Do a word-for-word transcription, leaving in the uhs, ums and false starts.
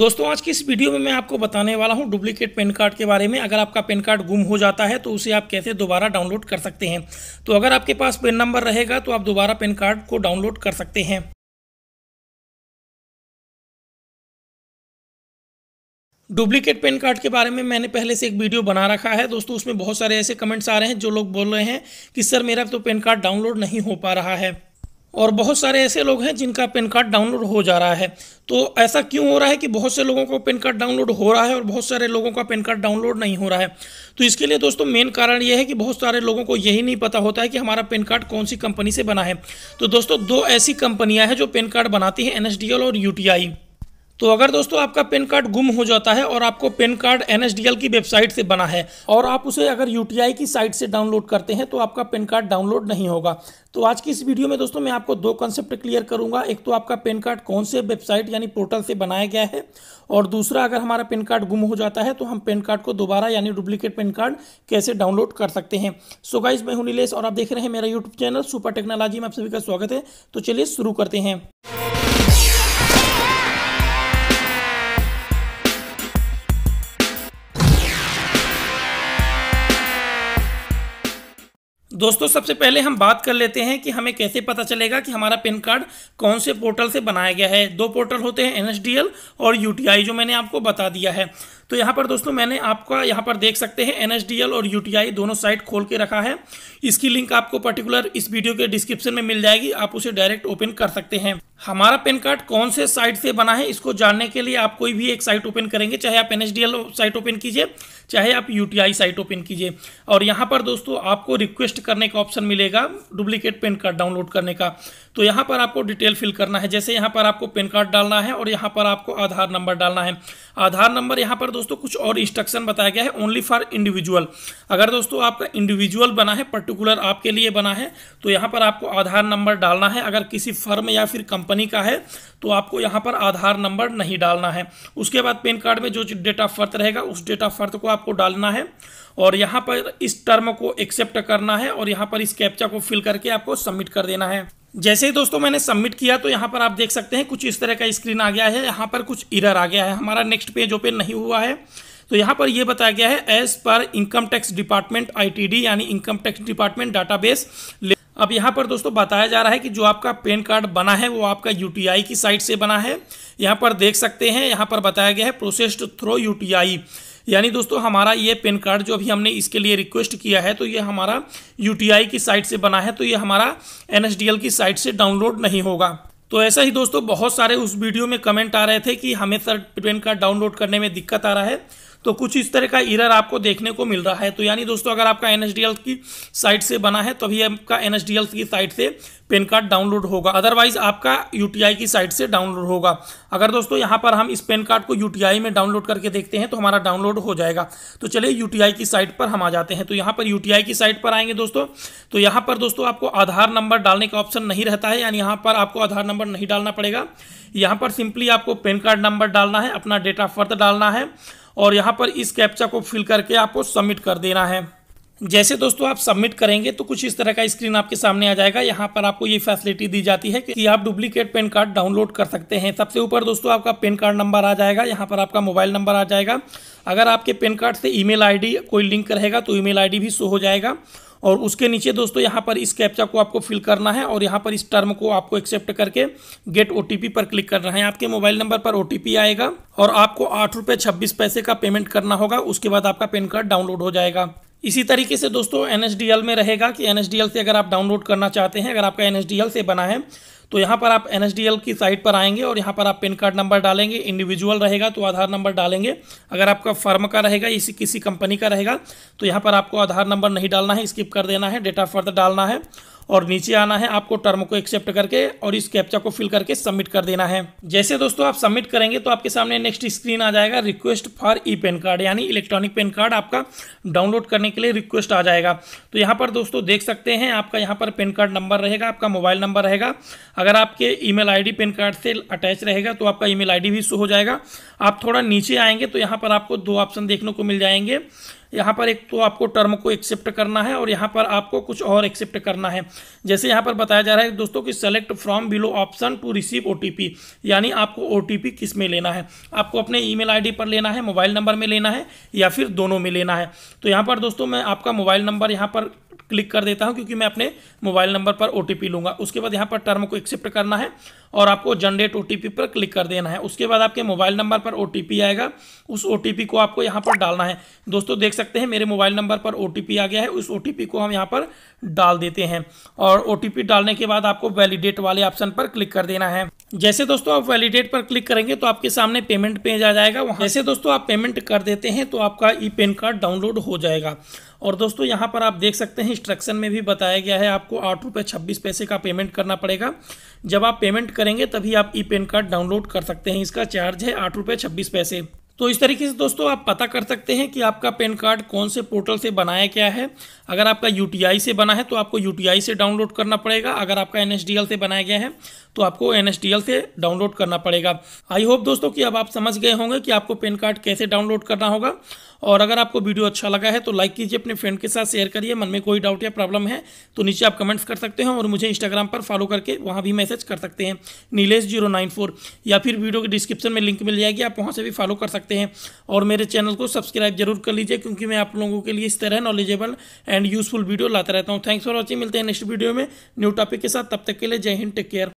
दोस्तों आज की इस वीडियो में मैं आपको बताने वाला हूं डुप्लीकेट पैन कार्ड के बारे में। अगर आपका पैन कार्ड गुम हो जाता है तो उसे आप कैसे दोबारा डाउनलोड कर सकते हैं। तो अगर आपके पास पैन नंबर रहेगा तो आप दोबारा पैन कार्ड को डाउनलोड कर सकते हैं। डुप्लीकेट पैन कार्ड के बारे में मैंने पहले से एक वीडियो बना रखा है दोस्तों, उसमें बहुत सारे ऐसे कमेंट्स आ रहे हैं जो लोग बोल रहे हैं कि सर मेरा तो पैन कार्ड डाउनलोड नहीं हो पा रहा है, और बहुत सारे ऐसे लोग हैं जिनका पैन कार्ड डाउनलोड हो जा रहा है। तो ऐसा क्यों हो रहा है कि बहुत से लोगों को पैन कार्ड डाउनलोड हो रहा है और बहुत सारे लोगों का पैन कार्ड डाउनलोड नहीं हो रहा है? तो इसके लिए दोस्तों मेन कारण यह है कि बहुत सारे लोगों को यही नहीं पता होता है कि हमारा पैन कार्ड कौन सी कंपनी से बना है। तो दोस्तों दो ऐसी कंपनियाँ हैं जो पैन कार्ड बनाती हैं, एन एस डी एल और यू टी आई। तो अगर दोस्तों आपका पैन कार्ड गुम हो जाता है और आपको pan card N S D L की वेबसाइट से बना है और आप उसे अगर यू टी आई की साइट से डाउनलोड करते हैं तो आपका पैन कार्ड डाउनलोड नहीं होगा। तो आज की इस वीडियो में दोस्तों मैं आपको दो कॉन्सेप्ट क्लियर करूंगा। एक तो आपका पैन कार्ड कौन से वेबसाइट यानी पोर्टल से बनाया गया है, और दूसरा अगर हमारा पैन कार्ड गुम हो जाता है तो हम पैन कार्ड को दोबारा यानी डुप्लीकेट पैन कार्ड कैसे डाउनलोड कर सकते हैं। सो गाइज मैं हूं नीलेश और आप देख रहे हैं मेरा यूट्यूब चैनल सुपर टेक्नोलॉजी में आप सभी का स्वागत है। तो चलिए शुरू करते हैं। दोस्तों सबसे पहले हम बात कर लेते हैं कि हमें कैसे पता चलेगा कि हमारा पैन कार्ड कौन से पोर्टल से बनाया गया है। दो पोर्टल होते हैं, एन एस डी एल और यू टी आई, जो मैंने आपको बता दिया है। तो यहाँ पर दोस्तों मैंने आपका यहाँ पर देख सकते हैं एन एस डी एल और यू टी आई दोनों साइट खोल के रखा है। इसकी लिंक आपको पर्टिकुलर इस वीडियो के डिस्क्रिप्शन में मिल जाएगी, आप उसे डायरेक्ट ओपन कर सकते हैं। हमारा पैन कार्ड कौन से साइट से बना है इसको जानने के लिए आप कोई भी एक साइट ओपन करेंगे, चाहे आप N S D L site open कीजिए चाहे आप U T I site open कीजिए, और यहाँ पर दोस्तों आपको रिक्वेस्ट करने का ऑप्शन मिलेगा डुप्लीकेट पैन कार्ड डाउनलोड करने का। तो यहाँ पर आपको डिटेल फिल करना है, जैसे यहाँ पर आपको पैन कार्ड डालना है और यहाँ पर आपको आधार नंबर डालना है। आधार नंबर यहाँ पर दोस्तों कुछ और इंस्ट्रक्शन बताया गया है, ओनली फॉर इंडिविजुअल। अगर दोस्तों आपका इंडिविजुअल बना है, पर्टिकुलर आपके लिए बना है, तो यहाँ पर आपको आधार नंबर डालना है। अगर किसी फर्म या फिर कंपनी का है तो आपको यहाँ पर आधार नंबर नहीं डालना है। उसके बाद पैन कार्ड में जो डेट ऑफ बर्थ रहेगा उस डेट ऑफ बर्थ को आपको डालना है, और यहाँ पर इस टर्म को एक्सेप्ट करना है, और यहाँ पर इस कैप्चा को फिल करके आपको सबमिट कर देना है। जैसे ही दोस्तों मैंने सबमिट किया तो यहाँ पर आप देख सकते हैं कुछ इस तरह का स्क्रीन आ गया है, यहाँ पर कुछ एरर आ गया है, हमारा नेक्स्ट पेज ओपन नहीं हुआ है। तो यहाँ पर यह बताया गया है एज पर income tax department I T D यानी इनकम टैक्स डिपार्टमेंट डाटाबेस। अब यहाँ पर दोस्तों बताया जा रहा है कि जो आपका पैन कार्ड बना है वो आपका यू टी आई की साइट से बना है। यहाँ पर देख सकते हैं, यहाँ पर बताया गया है processed through U T I, यानी दोस्तों हमारा ये पैन कार्ड जो अभी हमने इसके लिए रिक्वेस्ट किया है तो ये हमारा यू टी आई की साइट से बना है, तो ये हमारा एन एस डी एल की साइट से डाउनलोड नहीं होगा। तो ऐसा ही दोस्तों बहुत सारे उस वीडियो में कमेंट आ रहे थे कि हमें सर पैन कार्ड डाउनलोड करने में दिक्कत आ रहा है, तो कुछ इस तरह का एरर आपको देखने को मिल रहा है। तो यानी दोस्तों अगर आपका एन एस डी एल की साइट से बना है तभी आपका एन एस डी एल की साइट से पैन कार्ड डाउनलोड होगा, अदरवाइज आपका यू टी आई की साइट से डाउनलोड होगा। अगर दोस्तों यहाँ पर हम इस पैन कार्ड को यू टी आई में डाउनलोड करके देखते हैं तो हमारा डाउनलोड हो जाएगा। तो चलिए यू टी आई की साइट पर हम आ जाते हैं। तो यहाँ पर यू टी आई की साइट पर आएंगे दोस्तों, तो यहाँ पर दोस्तों आपको आधार नंबर डालने का ऑप्शन नहीं रहता है, यानी यहाँ पर आपको आधार नंबर नहीं डालना पड़ेगा। यहाँ पर सिंपली आपको पैन कार्ड नंबर डालना है, अपना डेट ऑफ बर्थ डालना है, और यहाँ पर इस कैप्चा को फिल करके आपको सबमिट कर देना है। जैसे दोस्तों आप सबमिट करेंगे तो कुछ इस तरह का स्क्रीन आपके सामने आ जाएगा। यहाँ पर आपको ये फैसिलिटी दी जाती है कि आप डुप्लीकेट पैन कार्ड डाउनलोड कर सकते हैं। सबसे ऊपर दोस्तों आपका पैन कार्ड नंबर आ जाएगा, यहाँ पर आपका मोबाइल नंबर आ जाएगा। अगर आपके पैन कार्ड से ईमेल आईडी कोई लिंक रहेगा तो ईमेल आईडी भी शो हो जाएगा, और उसके नीचे दोस्तों यहाँ पर इस कैप्चा को आपको फिल करना है, और यहाँ पर इस टर्म को आपको एक्सेप्ट करके गेट ओ टी पी पर क्लिक करना है। आपके मोबाइल नंबर पर ओ टी पी आएगा और आपको आठ रुपये छब्बीस पैसे का पेमेंट करना होगा, उसके बाद आपका पैन कार्ड डाउनलोड हो जाएगा। इसी तरीके से दोस्तों एन एस डी एल में रहेगा कि एन एस डी एल से अगर आप डाउनलोड करना चाहते हैं, अगर आपका एन एस डी एल से बना है तो यहाँ पर आप एन एस डी एल की साइट पर आएंगे और यहाँ पर आप पैन कार्ड नंबर डालेंगे। इंडिविजुअल रहेगा तो आधार नंबर डालेंगे, अगर आपका फर्म का रहेगा या किसी कंपनी का रहेगा तो यहाँ पर आपको आधार नंबर नहीं डालना है, स्किप कर देना है, डेट ऑफ बर्थ डालना है, और नीचे आना है, आपको टर्म को एक्सेप्ट करके और इस कैप्चा को फिल करके सबमिट कर देना है। जैसे दोस्तों आप सबमिट करेंगे तो आपके सामने नेक्स्ट स्क्रीन आ जाएगा, request for e pan card यानी इलेक्ट्रॉनिक पैन कार्ड आपका डाउनलोड करने के लिए रिक्वेस्ट आ जाएगा। तो यहाँ पर दोस्तों देख सकते हैं आपका यहाँ पर पैन कार्ड नंबर रहेगा, आपका मोबाइल नंबर रहेगा, अगर आपके ईमेल आईडी पैन कार्ड से अटैच रहेगा तो आपका ईमेल आईडी भी शो हो जाएगा। आप थोड़ा नीचे आएंगे तो यहाँ पर आपको दो ऑप्शन देखने को मिल जाएंगे, यहाँ पर एक तो आपको टर्म को एक्सेप्ट करना है और यहाँ पर आपको कुछ और एक्सेप्ट करना है। जैसे यहाँ पर बताया जा रहा है दोस्तों कि select from below option to receive OTP, यानी आपको ओटीपी किस में लेना है, आपको अपने ईमेल आईडी पर लेना है, मोबाइल नंबर में लेना है या फिर दोनों में लेना है। तो यहाँ पर दोस्तों मैं आपका मोबाइल नंबर यहाँ पर क्लिक कर देता हूं क्योंकि मैं अपने मोबाइल नंबर पर ओटीपी लूंगा। उसके बाद यहां पर टर्म को एक्सेप्ट करना है और आपको जनरेट ओटीपी पर क्लिक कर देना है। उसके बाद आपके मोबाइल नंबर पर ओटीपी आएगा, उस ओटीपी को आपको यहां पर डालना है। दोस्तों देख सकते हैं मेरे मोबाइल नंबर पर ओटीपी आ गया है, उस ओटीपी को हम यहां पर डाल देते हैं और ओटीपी डालने के बाद आपको वैलिडेट वाले ऑप्शन पर क्लिक कर देना है। जैसे दोस्तों आप वैलिडेट पर क्लिक करेंगे तो आपके सामने पेमेंट पेज आ जाएगा। वहाँ जैसे दोस्तों आप पेमेंट कर देते हैं तो आपका ई पैन कार्ड डाउनलोड हो जाएगा। और दोस्तों यहाँ पर आप देख सकते हैं इंस्ट्रक्शन में भी बताया गया है आपको आठ रुपये छब्बीस पैसे का पेमेंट करना पड़ेगा। जब आप पेमेंट करेंगे तभी आप ई पैन कार्ड डाउनलोड कर सकते हैं। इसका चार्ज है आठ रुपये छब्बीस पैसे। तो इस तरीके से दोस्तों आप पता कर सकते हैं कि आपका पैन कार्ड कौन से पोर्टल से बनाया गया है। अगर आपका यूटीआई से बना है तो आपको यूटीआई से डाउनलोड करना पड़ेगा। अगर आपका एनएसडीएल से बनाया गया है तो आपको एनएसडीएल से डाउनलोड करना पड़ेगा। आई होप दोस्तों कि अब आप समझ गए होंगे कि आपको पैन कार्ड कैसे डाउनलोड करना होगा। और अगर आपको वीडियो अच्छा लगा है तो लाइक कीजिए, अपने फ्रेंड के साथ शेयर करिए। मन में कोई डाउट या प्रॉब्लम है तो नीचे आप कमेंट्स कर सकते हैं और मुझे इंस्टाग्राम पर फॉलो करके वहाँ भी मैसेज कर सकते हैं नीलेश जीरो नाइन फोर, या फिर वीडियो के डिस्क्रिप्शन में लिंक मिल जाएगी, आप वहाँ से भी फॉलो कर सकते हैं। और मेरे चैनल को सब्सक्राइब जरूर कर लीजिए क्योंकि मैं आप लोगों के लिए इस तरह नॉलेजेबल एंड यूजफुल वीडियो लाता रहता हूँ। Thanks for watching. मिलते हैं नेक्स्ट वीडियो में न्यू टॉपिक के साथ। तब तक के लिए जय हिंद, टेक केयर।